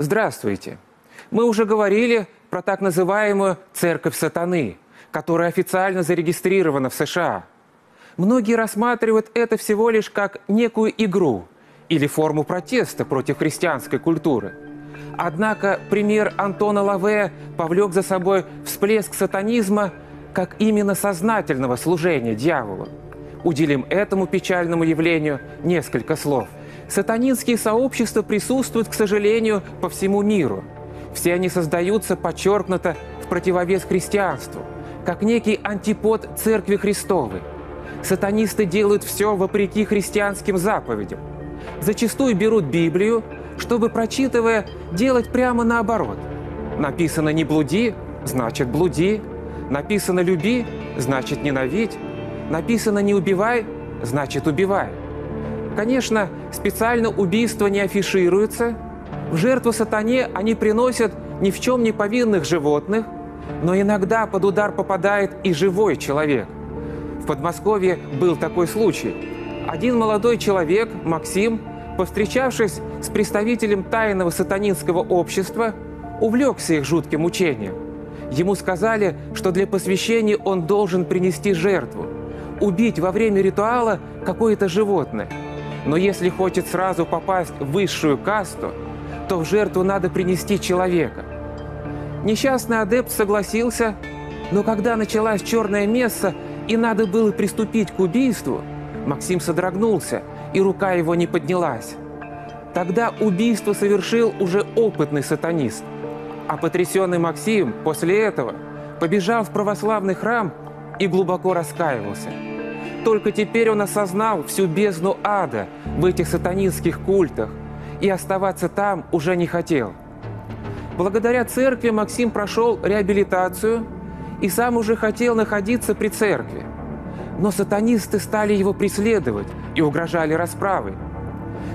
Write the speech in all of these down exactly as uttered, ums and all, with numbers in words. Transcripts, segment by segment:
Здравствуйте! Мы уже говорили про так называемую «церковь сатаны», которая официально зарегистрирована в США. Многие рассматривают это всего лишь как некую игру или форму протеста против христианской культуры. Однако пример Антона Лавея повлек за собой всплеск сатанизма как именно сознательного служения дьяволу. Уделим этому печальному явлению несколько слов. Сатанинские сообщества присутствуют, к сожалению, по всему миру. Все они создаются, подчеркнуто, в противовес христианству, как некий антипод Церкви Христовой. Сатанисты делают все вопреки христианским заповедям. Зачастую берут Библию, чтобы, прочитывая, делать прямо наоборот. Написано «не блуди» – значит блуди. Написано «люби» – значит ненавидь. Написано «не убивай» – значит убивай. Конечно, специально убийства не афишируются. В жертву сатане они приносят ни в чем не повинных животных, но иногда под удар попадает и живой человек. В Подмосковье был такой случай. Один молодой человек, Максим, повстречавшись с представителем тайного сатанинского общества, увлекся их жутким учением. Ему сказали, что для посвящения он должен принести жертву, убить во время ритуала какое-то животное. Но если хочет сразу попасть в высшую касту, то в жертву надо принести человека. Несчастный адепт согласился, но когда началась черная месса и надо было приступить к убийству, Максим содрогнулся, и рука его не поднялась. Тогда убийство совершил уже опытный сатанист. А потрясенный Максим после этого побежал в православный храм и глубоко раскаивался. Только теперь он осознал всю бездну ада в этих сатанинских культах и оставаться там уже не хотел. Благодаря церкви Максим прошел реабилитацию и сам уже хотел находиться при церкви. Но сатанисты стали его преследовать и угрожали расправой.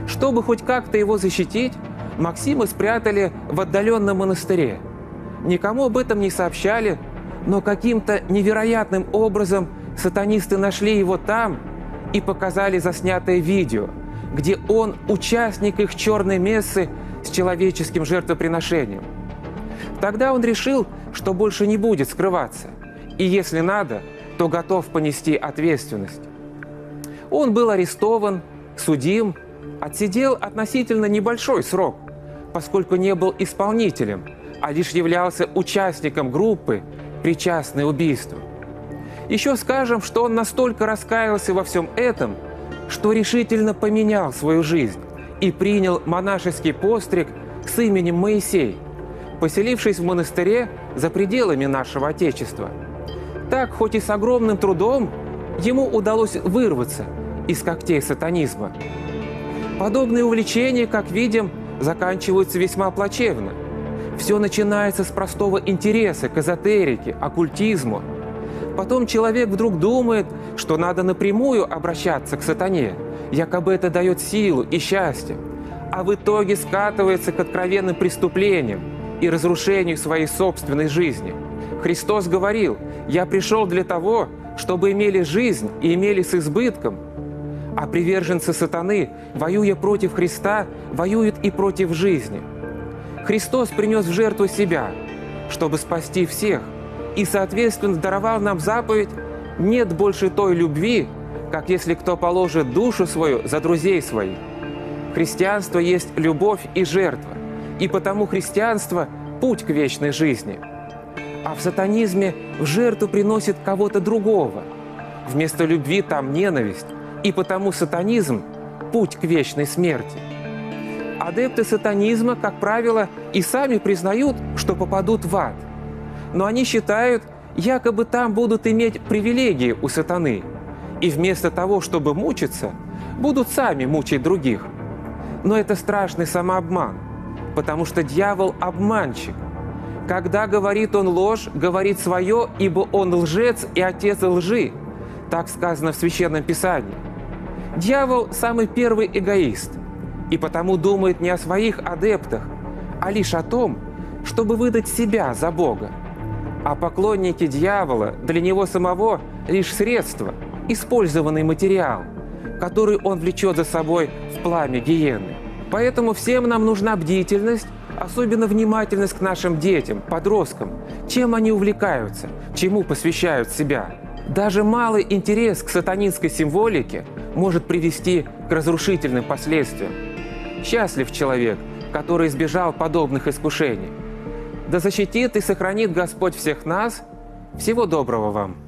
Чтобы хоть как-то его защитить, Максима спрятали в отдаленном монастыре. Никому об этом не сообщали, но каким-то невероятным образом сатанисты нашли его там и показали заснятое видео, где он участник их черной мессы с человеческим жертвоприношением. Тогда он решил, что больше не будет скрываться, и если надо, то готов понести ответственность. Он был арестован, судим, отсидел относительно небольшой срок, поскольку не был исполнителем, а лишь являлся участником группы, причастной к убийству. Еще скажем, что он настолько раскаялся во всем этом, что решительно поменял свою жизнь и принял монашеский постриг с именем Моисей, поселившись в монастыре за пределами нашего Отечества. Так, хоть и с огромным трудом, ему удалось вырваться из когтей сатанизма. Подобные увлечения, как видим, заканчиваются весьма плачевно. Все начинается с простого интереса к эзотерике, оккультизму. Потом человек вдруг думает, что надо напрямую обращаться к сатане, якобы это дает силу и счастье, а в итоге скатывается к откровенным преступлениям и разрушению своей собственной жизни. Христос говорил: «Я пришел для того, чтобы имели жизнь и имели с избытком». А приверженцы сатаны, воюя против Христа, воюют и против жизни. Христос принес в жертву себя, чтобы спасти всех, и, соответственно, даровал нам заповедь «Нет больше той любви, как если кто положит душу свою за друзей своих». Христианство есть любовь и жертва, и потому христианство – путь к вечной жизни. А в сатанизме в жертву приносит кого-то другого. Вместо любви там ненависть, и потому сатанизм – путь к вечной смерти. Адепты сатанизма, как правило, и сами признают, что попадут в ад. Но они считают, якобы там будут иметь привилегии у сатаны. И вместо того, чтобы мучиться, будут сами мучить других. Но это страшный самообман, потому что дьявол – обманщик. Когда говорит он ложь, говорит свое, ибо он лжец и отец лжи. Так сказано в Священном Писании. Дьявол – самый первый эгоист. И потому думает не о своих адептах, а лишь о том, чтобы выдать себя за Бога. А поклонники дьявола для него самого лишь средство, использованный материал, который он влечет за собой в пламя гиены. Поэтому всем нам нужна бдительность, Особенно внимательность к нашим детям, подросткам, чем они увлекаются, чему посвящают себя. Даже малый интерес к сатанинской символике может привести к разрушительным последствиям. Счастлив человек, который избежал подобных искушений. Да защитит и сохранит Господь всех нас. Всего доброго вам!